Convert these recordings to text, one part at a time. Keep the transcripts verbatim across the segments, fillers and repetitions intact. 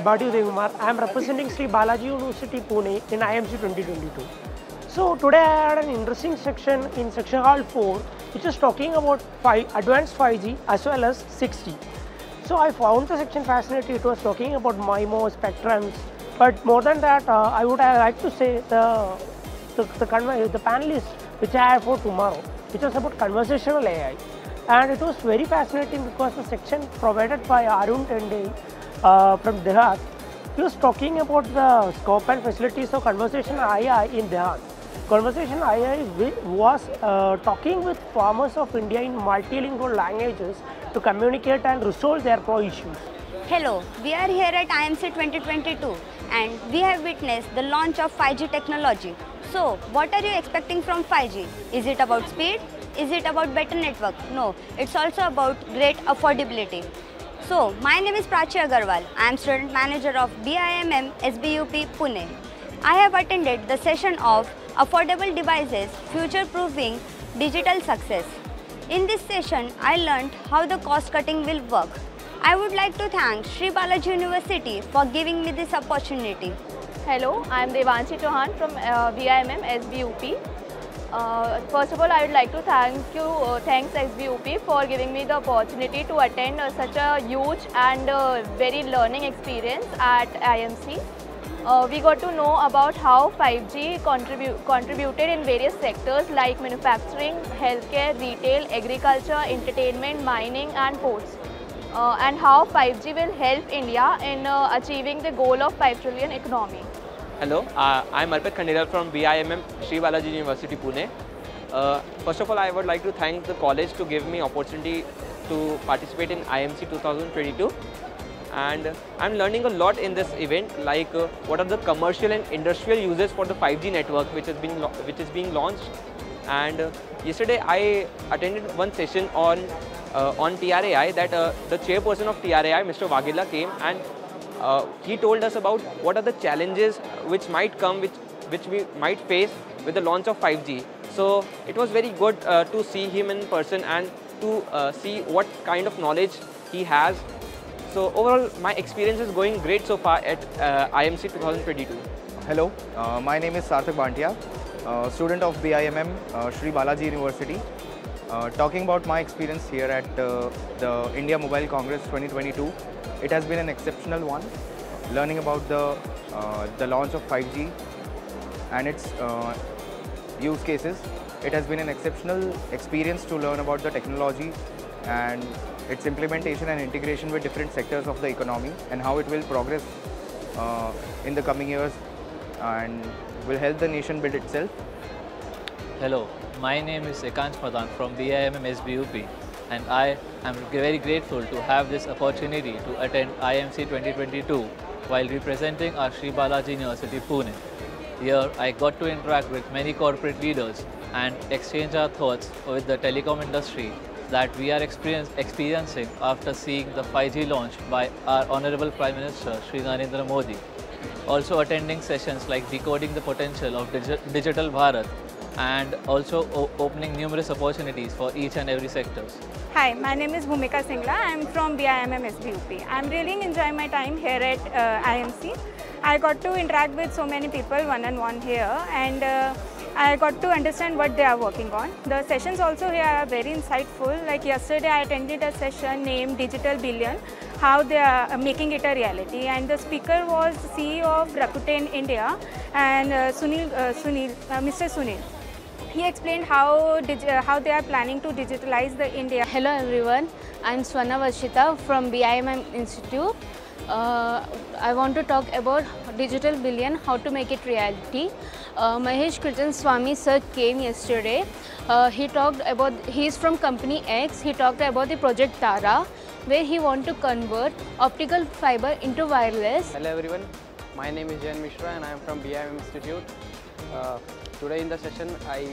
Abhati Udayumar. I am representing Sri Balaji University Pune in I M C twenty twenty-two. So today I had an interesting section in section hall four, which is talking about five, advanced five G as well as six G. So I found the section fascinating. It was talking about MIMO spectrums, but more than that, uh, I would I like to say the the, the the panelist which I have for tomorrow, which was about conversational A I, and it was very fascinating because the section provided by Arun Tendei uh, from Dehat, he was talking about the scope and facilities of conversational A I in Dehat. Conversational A I was uh, talking with farmers of India in multilingual languages to communicate and resolve their pro issues. Hello, we are here at I M C twenty twenty-two and we have witnessed the launch of five G technology. So, what are you expecting from five G? Is it about speed? Is it about better network? No, it's also about great affordability. So, my name is Prachi Agarwal. I am student manager of B I M M S B U P Pune. I have attended the session of Affordable Devices, Future-Proofing Digital Success. In this session, I learned how the cost-cutting will work. I would like to thank Sri Balaji University for giving me this opportunity. Hello, I am Devanshi Chauhan from uh, B I M M S B U P. Uh, first of all, I would like to thank you, uh, thanks S B U P for giving me the opportunity to attend uh, such a huge and uh, very learning experience at I M C. Uh, we got to know about how five G contribu contributed in various sectors like manufacturing, healthcare, retail, agriculture, entertainment, mining and ports, uh, and how five G will help India in uh, achieving the goal of five trillion economy. Hello, uh, I am Arpit Khandiral from B I M M Sri Balaji University Pune. Uh, first of all, I would like to thank the college to give me opportunity to participate in I M C twenty twenty-two. And I'm learning a lot in this event, like uh, what are the commercial and industrial uses for the five G network which is being which is being launched. And uh, yesterday I attended one session on uh, on T R A I that uh, the chairperson of T R A I, Mister Vagila, came and uh, he told us about what are the challenges which might come, which which we might face with the launch of five G. So it was very good uh, to see him in person and to uh, see what kind of knowledge he has. So overall, my experience is going great so far at uh, I M C twenty twenty-two. Hello, uh, my name is Sarthak Bhantia, uh, student of B I M M, uh, Sri Balaji University. Uh, talking about my experience here at uh, the India Mobile Congress twenty twenty-two, it has been an exceptional one. Learning about the, uh, the launch of five G and its uh, use cases, it has been an exceptional experience to learn about the technology and its implementation and integration with different sectors of the economy and how it will progress uh, in the coming years and will help the nation build itself. Hello, my name is Ekansh Madan from B I M M S B U P and I am very grateful to have this opportunity to attend I M C twenty twenty-two while representing our Sri Balaji University Pune. Here I got to interact with many corporate leaders and exchange our thoughts with the telecom industry that we are experience, experiencing after seeing the five G launch by our Honorable Prime Minister Shri Narendra Modi. Also attending sessions like decoding the potential of Digi Digital Bharat and also opening numerous opportunities for each and every sector. Hi, my name is Bhumika Singla. I am from B I M M S B U P. I am really enjoying my time here at uh, I M C. I got to interact with so many people one-on-one here and uh, I got to understand what they are working on. The sessions also here are very insightful. Like yesterday I attended a session named Digital Billion, how they are making it a reality, and the speaker was the C E O of Rakuten India and uh, Sunil, uh, Sunil, uh, Mister Sunil. He explained how, how they are planning to digitalize the India. Hello everyone, I am Swana Vashita from B I M M Institute. Uh, I want to talk about Digital Billion, how to make it reality. Uh, Mahesh Krishan Swami sir came yesterday. Uh, he talked about, he is from Company X, he talked about the Project Tara, where he want to convert optical fiber into wireless. Hello everyone, my name is Jain Mishra and I am from B I M M Institute. Uh, today in the session, I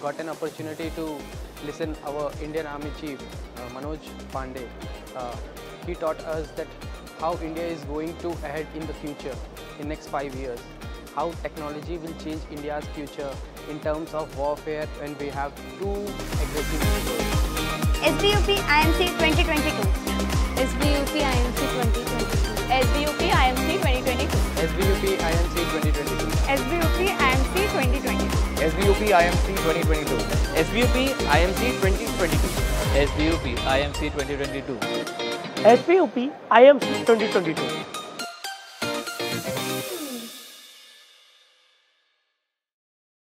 got an opportunity to listen to our Indian Army Chief, uh, Manoj Pandey. Uh, he taught us that how India is going to ahead in the future, in next five years. How technology will change India's future in terms of warfare when we have two aggressive leaders. S B U P I M C twenty twenty-two. S B U P I M C twenty twenty-two. S B U P I M C S B U P I M C twenty twenty-two. S B U P I M C twenty twenty-two. S B U P I M C twenty twenty-two. S B U P I M C twenty twenty-two. S B U P I M C twenty twenty-two. S B U P I M C twenty twenty-two.